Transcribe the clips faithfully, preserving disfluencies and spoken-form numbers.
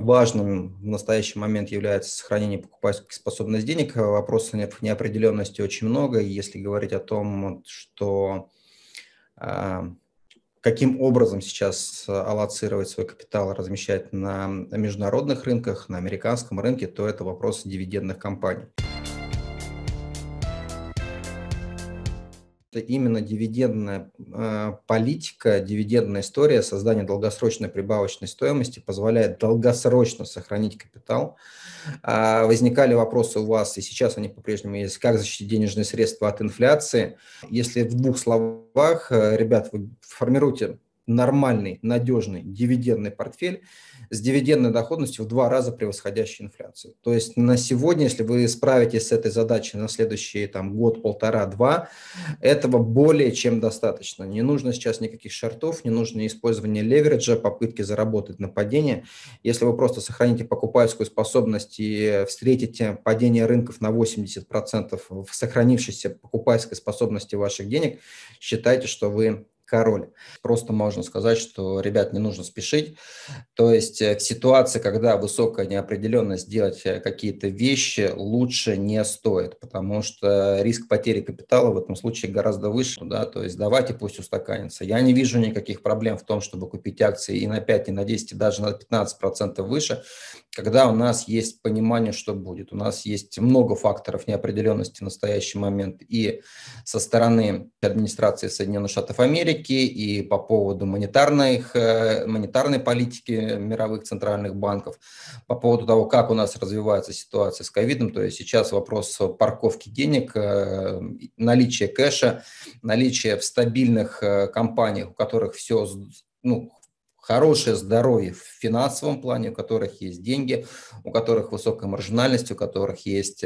важным в настоящий момент является сохранение покупательской способности денег. Вопросов неопределенности очень много. Если говорить о том, что каким образом сейчас аллоцировать свой капитал, размещать на международных рынках, на американском рынке, то это вопрос дивидендных компаний. Это именно дивидендная э, политика, дивидендная история, создание долгосрочной прибавочной стоимости позволяет долгосрочно сохранить капитал. Э, возникали вопросы у вас, и сейчас они по-прежнему есть, как защитить денежные средства от инфляции. Если в двух словах, э, ребят, вы формируйте нормальный, надежный дивидендный портфель с дивидендной доходностью в два раза превосходящей инфляцию. То есть на сегодня, если вы справитесь с этой задачей на следующие там, год, полтора, два, этого более чем достаточно. Не нужно сейчас никаких шортов, не нужно использование левериджа, попытки заработать на падение. Если вы просто сохраните покупательскую способность и встретите падение рынков на восемьдесят процентов в сохранившейся покупательской способности ваших денег, считайте, что вы король. Просто можно сказать, что, ребят, не нужно спешить. То есть в ситуации, когда высокая неопределенность, делать какие-то вещи лучше не стоит, потому что риск потери капитала в этом случае гораздо выше. Да? То есть давайте пусть устаканится. Я не вижу никаких проблем в том, чтобы купить акции и на пять, и на десять, и даже на пятнадцать процентов выше, когда у нас есть понимание, что будет. У нас есть много факторов неопределенности в настоящий момент и со стороны администрации Соединенных Штатов Америки, и по поводу монетарных, монетарной политики мировых центральных банков, по поводу того, как у нас развивается ситуация с ковидом. То есть сейчас вопрос парковки денег, наличие кэша, наличие в стабильных компаниях, у которых все, ну, хорошее здоровье в финансовом плане, у которых есть деньги, у которых высокая маржинальность, у которых есть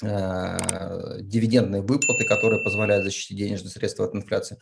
дивидендные выплаты, которые позволяют защитить денежные средства от инфляции.